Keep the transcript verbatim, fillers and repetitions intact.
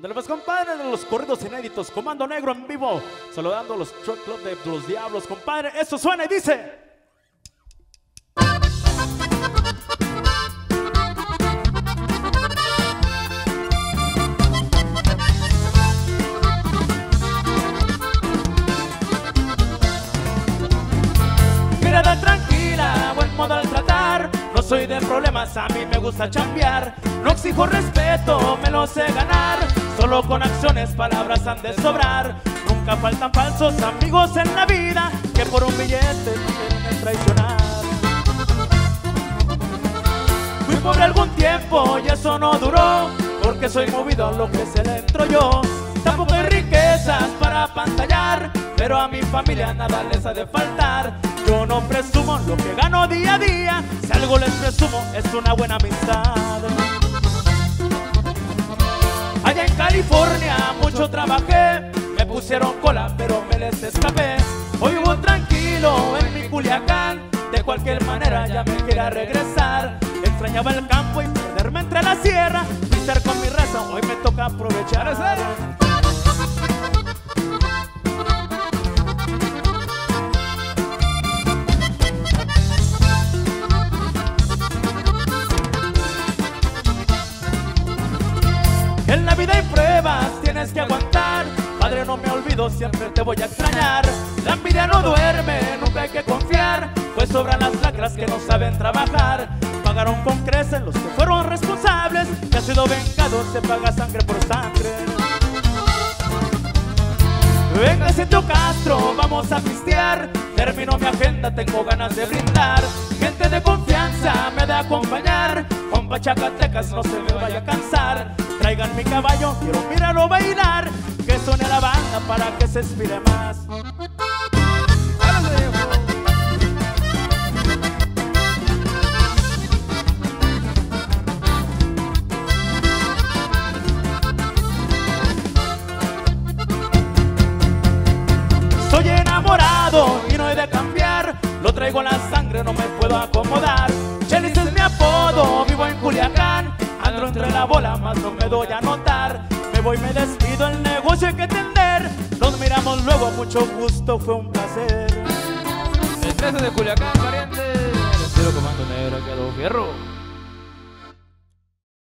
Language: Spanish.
Ándale pues, compadre, de los corridos inéditos, Comando Negro en vivo, saludando a los Truck Club de los Diablos, compadre. Esto suena y dice... Mirada tranquila, buen modo al tratar, no soy de problemas, a mí me gusta chambear. No exijo respeto, me lo sé ganar, solo con acciones, palabras han de sobrar. Nunca faltan falsos amigos en la vida, que por un billete quieren traicionar. Fui pobre algún tiempo y eso no duró, porque soy movido a lo que se le entro yo. Tampoco hay riquezas para pantallar, pero a mi familia nada les ha de faltar. Yo no presumo lo que gano día a día, si algo les presumo es una buena amistad. Allá en California mucho trabajé, me pusieron cola pero me les escapé. Hoy vivo tranquilo en mi Culiacán, de cualquier manera ya me quiera regresar. Extrañaba el campo y perderme entre la sierra, y estar con mi raza hoy me toca aprovechar. En la vida hay pruebas, tienes que aguantar. Padre, no me olvido, siempre te voy a extrañar. La envidia no duerme, nunca hay que confiar, pues sobran las lacras que no saben trabajar. Pagaron con creces los que fueron responsables, que ha sido vengado, se paga sangre por sangre. Venga, Cito Castro, vamos a pistear. Termino mi agenda, tengo ganas de brindar. Gente de confianza me da a acompañar, con Pachacatecas no se me vaya a cansar. Traigan mi caballo, quiero mirarlo bailar, que suene la banda para que se inspire más. Soy enamorado y no he de cambiar, lo traigo en la sangre, no me puedo acomodar. Chelis es mi apodo, vivo en Culiacán, ando entre la bola, más no me doy a notar. Me voy, me despido, el negocio hay que atender. Nos miramos luego, mucho gusto, fue un placer. El trece de Culiacán, pariente. El estilo Comando Negro, quedó fierro.